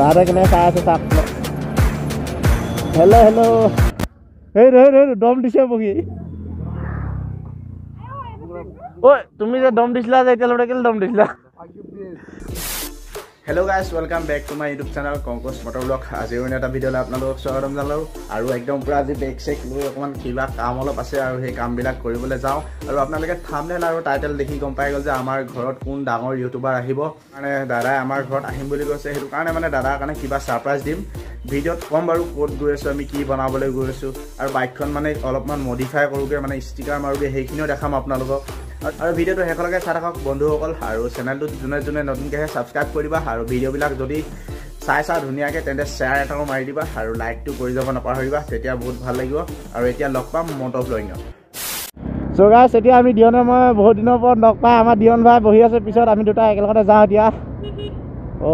Larag na sakto. Hello, hello. Hey, hey, hey, dom dish bogi. Oi, tumi je dom dishla jaita lode kel dom dishla. Hello guys, welcome back to my YouTube channel Koungkus Motorvlogs. Aaj ena ta video la apnalok swagotam janalo aru ekdom pura aaj bag check loi okoman kiba kaam holo ase aru he kaam bilak koribole jao aru apnalage thumbnail aru title dekhi gom pai gol je amar ghorot kun dangor youtuber ahibo mane dada amar ghorot ahim boli koise hetu karone mane dada karone kiba surprise dim video kom baru code goisu ami ki banabole goisu aru bike kon mane olopman modify koruge mane sticker maruge hekinio dekham apnalok aru video to hekolage sarakok bondhu okol aru channel to june june notun ke subscribe koriba video bilak jodi sai sa dunia ke tende share eta mari diba aru like tu kori jabo na pahariba tetia bahut bhal lagibo aru etia log pam motor vlog so guys etia ami diona ma bahut dino por log pa ama dion bhai bohi ase pisor ami duta ekelogate ja dia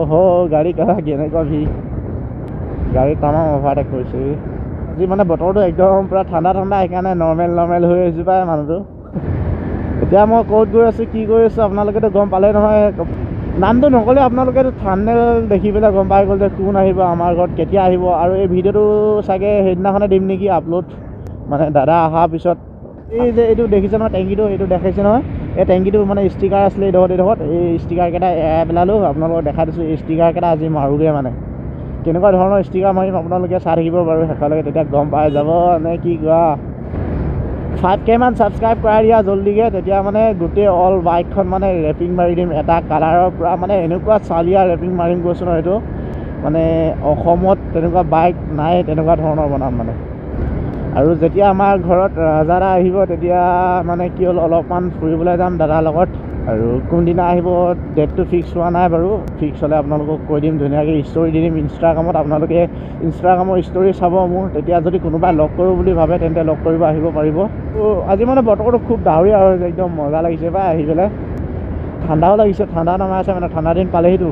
oho gari kara gena kobhi gari tamam overtake korchu ji mane botor do ekdom pura thanda thanda ekane normal normal hoye jiba manu etia mo code goi ase ki goi ase apnaloge to gom pale na নামটো নকলে আপোনালোকে thumbnail দেখি পেলা গম পাই গল যে কোন আহিব আমাৰ ঘৰত কেতিয়া আহিব আৰু এই ভিডিওটো সাগে হেদিনাখনে দিম নেকি আপলোড মানে দাদা আহা পিছত এই যে এটো দেখিছ না ট্যাঙ্কিটো এটো দেখাইছ না এই ট্যাঙ্কিটো মানে স্টিকার আসলে দহত এই স্টিকার কেটা এবেলালো আপোনালোকে দেখা দিছো এই স্টিকার কেটা আজি মাৰুগে মানে কেনেকুৱা ধৰণৰ স্টিকাৰ মাৰিম আপোনালোকে চাই থাকিব বাৰু হেকালৈকে তেতিয়া গম পাই যাব নে কি গা 5k मान सब्सक्राइब कर दिया जल्दी के তেতিয়া माने गुटे ऑल बाइक खन माने रैपिंग मारि दिम एटा कलरर पुरा माने एनुका सालिया रैपिंग मारिम गोसन हेतु माने অসমত তেনুকা बाइक নাই তেনুका ধৰণৰ বনাম মানে আৰু যেতিয়া আমাৰ ঘৰত ৰাজাৰা আহিব তেতিয়া माने কি হল অলপমান ফুৰিবলৈ যাম দাদাৰ লগত আৰু কোন দিনা আহিব ডেটটো ফিক্স হোৱা নাই বাৰু ফিক্স হলে আপোনালোকক কৈ দিম ধুনীয়াকৈ ষ্টৰি দিম ইনষ্টাগ্ৰামত আপোনালোকে ইনষ্টাগ্ৰামৰ ষ্টৰি চাব মোৰ তেতিয়া যদি কোনোবা লগ কৰো বুলি ভাবে তেন্তে লগ কৰিব আহিব পাৰিব আজি মানে বতৰটো খুব ডাৱৰীয়া হৈ আছে একদম মজা লাগিছে ভাই আহিলে ঠাণ্ডাও লাগিছে ঠাণ্ডা নামাই আছে মানে ঠাণ্ডা দিন পালেহিতো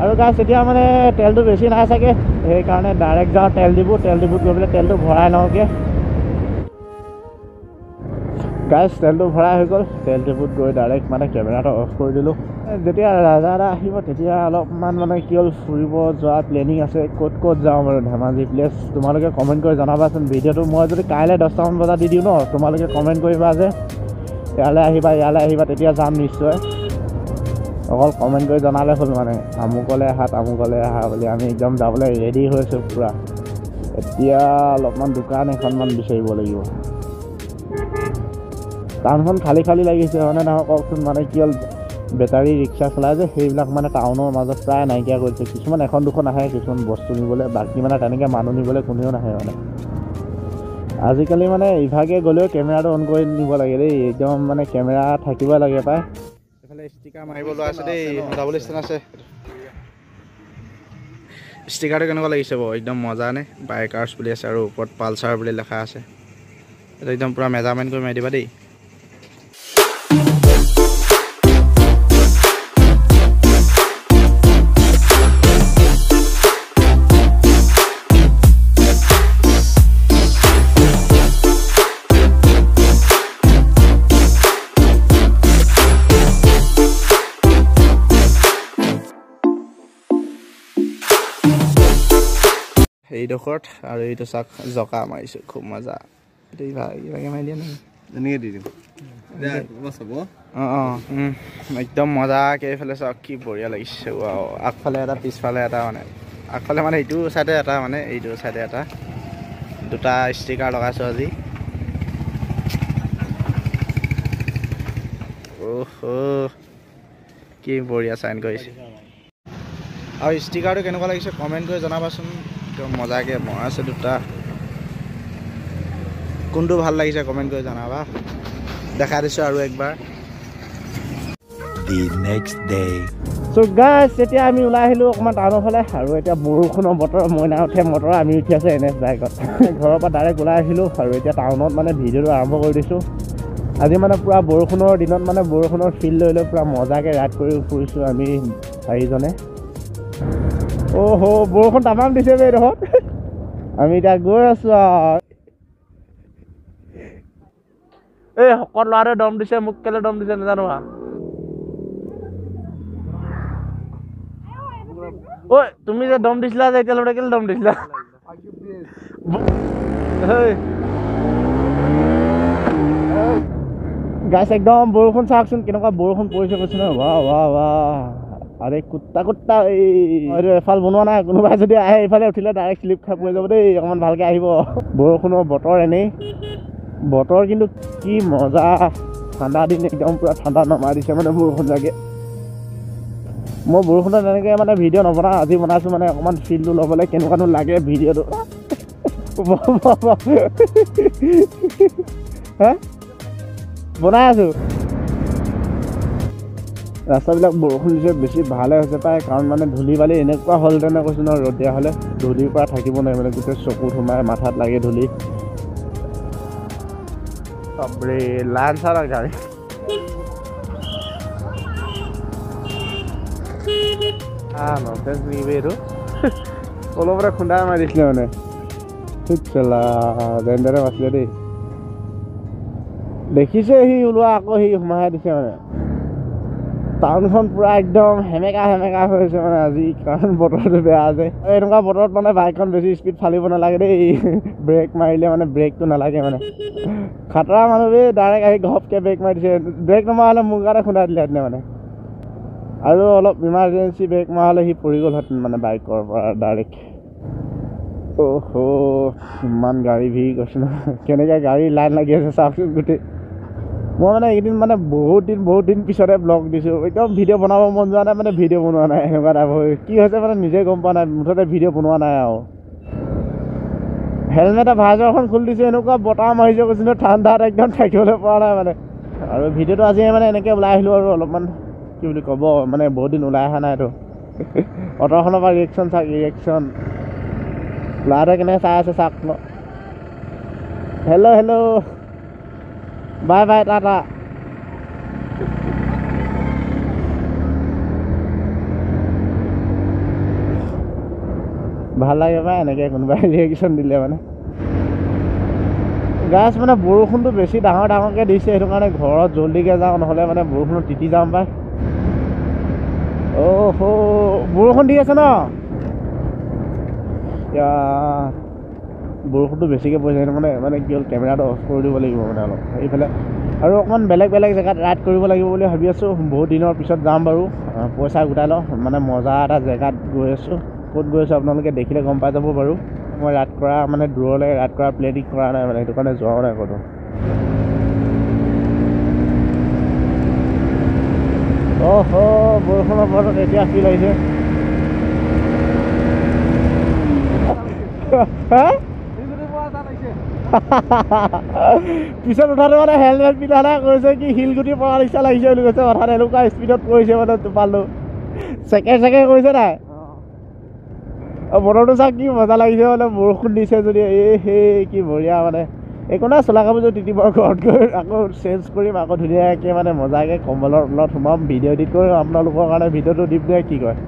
আৰু গাইছ এতিয়া মানে তেলটো বেছি নাই চাগে সেইকাৰণে ডাইৰেক্ট যাওঁ তেল দিব গৈ পেলাই তেলটো ভৰাই লওঁগে गाइस तेलটো ভৰাই হৈ গল তেল ডিপুত গৈ ডাইৰেক্ট মানে কেমেৰাটো অফ কৰি দিলো যেতিয়া ৰাজাৰা আহিব তেতিয়া অলপমান মানে কি হল ফুৰিব যোৱা প্লেনিং আছে ক'ত ক'ত যাওঁ মানে ধেমাজি প্লেস তোমালোকে কমেন্ট কৰি জনাবাচোন ভিডিওটো মই যদি কাইলৈ 10টামান বজাত দি দিওঁ ন তোমালোকে কমেন্ট কৰিবা যে ইয়ালে আহিবা তেতিয়া যাম নিশ্চয় অকল কমেন্ট কৰি জনালে হ'ল মানে আমুকলে আহা বুলি আমি একদম যাবলৈ ৰেডি হৈছো পুৰা এতিয়া অলপমান দোকান এখনমান বিচাৰিব লাগিব টাউনখন খালি খালি লাগিছে মানে নহয় কওকচোন মানে কি হ'ল বেটাৰী ৰিক্সা চলাই যে সেইবিলাক মানে টাউনৰ মাজত প্ৰায় নাইকিয়া কৰিছে কিছুমান এখন দুখন আহে কিছুমান বস্তু নিবলৈ বাকী মানে তেনেকৈ মানুহ নিবলৈ কোনেও নাহে মানে আজিকালি মানে ইভাগে গ'লেও কেমেৰাটো অন কৰি নিব লাগে দেই একদম মানে কেমেৰা থাকিব লাগে পাই এইফালে ষ্টিকাৰ মাৰিব লোৱা আছে দেই ডাবল ষ্টেন আছে ষ্টিকাৰটো কেনেকুৱা লাগিছে বাৰু একদম মজা নে বাইকাৰ্ছ বুলি আছে আৰু ওপৰত পালচাৰ বুলি লেখা আছে এইটো একদম পুৰা মেজাৰমেণ্ট কৰি মাৰি দিবা দেই এইডোখৰত আৰু এইটো চাক জকা মাৰিছো খুব মজা এইটো ইভাগে মাৰি দিয়া নাই এনেকৈ দি দিম দে বসব একদম মজাকৈ এইফালে চাওক কি বঢ়িয়া লাগিছে ৱাও আগফালে এটা পিছফালে এটা মানে আগফালে মানে এইটো ছাইডে এটা মানে এইটো ছাইডে এটা দুটা ষ্টিকাৰ লগাইছো আজি ওহো কি বঢ়িয়া চাইন কৰিছে আৰু ষ্টিকাৰটো কেনেকুৱা লাগিছে কমেণ্ট কৰি জনাবাচোন মজাকে মৰা আছে দুটা কোনটো ভাল লাগিছে কমেন্ট কৰি জানাবা দেখা দিছো আৰু একবাৰ দি নেক্সট ডে সো গাইস এতিয়া আমি ওলাই আহিলো অকমান টাউনৰ ফালে আৰু এতিয়া বৰষুণৰ বতৰ মইনা উঠে মটৰ আমি উঠি আছে এনএছ বাইকত ঘৰৰ পৰা ডাইৰেক্ট ওলাই আহিলো আৰু এতিয়া টাউনত মানে ভিডিওটো আৰম্ভ কৰি দিছো আজি মানে পুৰা বৰষুণৰ দিনত মানে বৰষুণৰ ফিল লৈ লৈ পুৰা মজাকে ৰাইড কৰি ফুৰিছো আমি চাৰিজনে ओहो बरखुन तमाम दिसे बे रह आमी दा गय आसो ए हकर लारे दम दिसे मुक्केले दम दिसे न जानो आ ओ तुम्ही जर दम दिसला जाय त्याला वडकेल दम दिसला गाइस एकदम बरखुन साखसुन केनका बरखुन पयसे कछन वाह वाह वाह अरे कुत्ता कुत्ता अरे फाल बनवा ना कोनो भाई जदी आए इफाले उठिले डायरेक्ट स्लिप खा पय जाबो दे अमन भालके आइबो बरखुनो बटर एने बटर किंतु की मजा ठंडा दिन एकदम पूरा ठंडा न मारिसे माने बरखुन लागे मो बरखुन ननेके माने भिडियो नबना আজি बनासु माने अमन फील लो लबले केनकानो लागे भिडियो दो ह বনাই আছো রাস্তাবিলাক বৰখুন দিছে বেছি ভালে হৈছে পায় কাৰণ মানে ধুলি বালি এনেকুৱা হল তেনে কৈছো ন ৰদিয়া হলে ধুলিৰ পৰা থাকিব নাই মানে গোটে চকুত সোমাই মাথাত লাগে ধুলি সবৰে লাঞ্চাৰ গাড়ী নটেজ নিবেৰো অলপৰে খুন্দা মাৰিছিলে মানে ঠিক চলা ৰেণ্ডাৰে মাৰিছিলে দেই দেখিছে হি উলুৱা আকৌ হি সোমাই দিছে মানে টাউনখন পুৰা একদম হেমেকা হেমেকা হৈছে মানে আজি কাৰণ বতৰটো বেয়া আছে এনেকুৱা বতৰত মানে বাইকখন বেছি স্পীড ফালিব নালাগে দেই ব্ৰেক মাৰিলে মানে ব্ৰেকটো নালাগে মানে খাতৰা মানুহে ডাইৰেক্ট আহি ঘপকে ব্ৰেক মাৰি দিছে ব্ৰেক নমৰা হ'লে মোৰ গাতে খুন্দাই দিলেহেঁতেনে মানে আৰু অলপ ইমাৰ্জেঞ্চি ব্ৰেক মৰা হ'লে সি পৰি গ'লহেঁতেন মানে বাইকৰ পৰা ডাইৰেক্ট অ'হ' ইমান গাড়ী ভিৰ গৈছে নহয় কেনেকৈ গাড়ী লাইন লাগি আছে চাওকচোন গোটেই মই মানে এইদিন মানে বহুত দিন পিছতে ব্লগ দিছোঁ একদম ভিডিঅ' বনাব মন যোৱা নাই মানে ভিডিঅ' বনোৱা নাই এনেকুৱা টাইপ হৈ কি হৈছে মানে নিজে গম পোৱা নাই মুঠতে ভিডিঅ' বনোৱা নাই আৰু হেলমেটৰ ভাজৰখন খুলি দিছোঁ এনেকুৱা বতাহ মাৰিছে কৈছোঁ নহয় ঠাণ্ডাত একদম থাকিবলৈ পৰা নাই মানে আৰু ভিডিঅ'টো আজি মানে এনেকৈ ওলাই আহিলোঁ আৰু অলপমান কি বুলি ক'ব মানে বহুত দিন ওলাই অহা নাইতো অট'খনৰ পৰা ৰিয়েকশ্যন চাওক ৰিয়েকশ্যন লাৰে কেনে চাই আছে চাওক hello' hello' bye bye tata ভাল লাগে পাই এনেকৈ কোনোবাই ৰিয়েকশ্যন দিলে মানে গাছ মানে বৰষুণটো বেছি ডাঙৰকৈ দিছে সেইটো কাৰণে ঘৰত জলদিকৈ যাওঁ নহ'লে মানে বৰষুণত তিতি যাম পাই অ'হ বৰষুণ দি আছে ন বৰষুণটো বেছিকৈ পৰিছে সেইটো মানে মানে কি হ'ল কেমেৰাটো অফ কৰি দিব লাগিব মানে অলপ এইফালে আৰু অকণমান বেলেগ বেলেগ জেগাত ৰাইড কৰিব লাগিব বুলি ভাবি আছোঁ বহুত দিনৰ পিছত যাম বাৰু পইচা গোটাই লওঁ মানে মজা এটা জেগাত গৈ আছোঁ ক'ত গৈ আছোঁ আপোনালোকে দেখিলে গম পাই যাব বাৰু মই ৰাইড কৰা মানে দূৰলৈ ৰাইড কৰা প্লেনিং কৰা নাই মানে সেইটো কাৰণে যোৱাও নাই ক'তো অ'হ বৰষুণৰ বতৰত এতিয়া ফিল আহিছে পিছত উঠাটো মানে হেলমেট পিন্ধা নাই কৈছে কি শিলগুটি পৰা নিচিনা লাগিছে বুলি কৈছে হঠাৎ এনেকুৱা স্পীডত পৰিছে মানে টোপালোঁ চেকেণ্ড চেকেণ্ড কৰিছে নাই বতৰটো চাওক কি মজা লাগিছে মানে বৰষুণ দিছে যদি এই সেই কি বঢ়িয়া মানে একো নাই চোলা কাপোৰযোৰ তিতি মই ঘৰত গৈ আকৌ চেঞ্জ কৰিম আকৌ ধুনীয়াকৈ মানে মজাকৈ কম্বলৰ তলত সোমাম ভিডিঅ' এডিট কৰিম আপোনালোকৰ কাৰণে ভিডিঅ'টো দিম নে কি কয়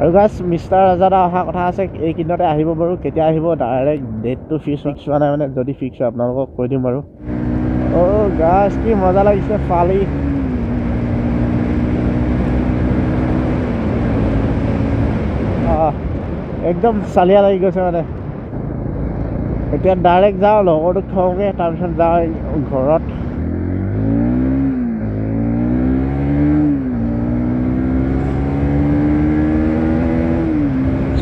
আৰু গাছ মিষ্টাৰ আজাদা অহা কথা আছে এইকেইদিনতে আহিব বাৰু কেতিয়া আহিব ডাইৰেক্ট ডেটটো ফিক্স হোৱা নাই মানে যদি ফিক্স হয় আপোনালোকক কৈ দিম বাৰু অ' গাছ কি মজা লাগিছে ফালি একদম চালিয়া লাগি গৈছে মানে এতিয়া ডাইৰেক্ট যাওঁ লগৰটোক থওঁগৈ তাৰপিছত যাওঁ ঘৰত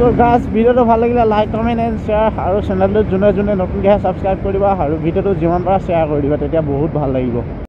চ' গাছ ভিডিঅ'টো ভাল লাগিলে লাইক কমেণ্ট এণ্ড শ্বেয়াৰ আৰু চেনেলটো যোনে যোনে নতুনকৈ সাবস্ক্ৰাইব কৰিব আৰু ভিডিঅ'টো যিমান পাৰা শ্বেয়াৰ কৰি দিব তেতিয়া বহুত ভাল লাগিব